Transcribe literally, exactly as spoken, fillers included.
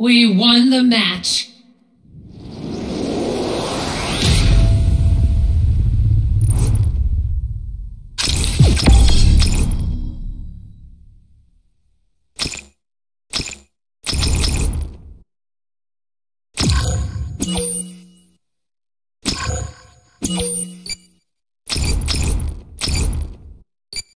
We won the match.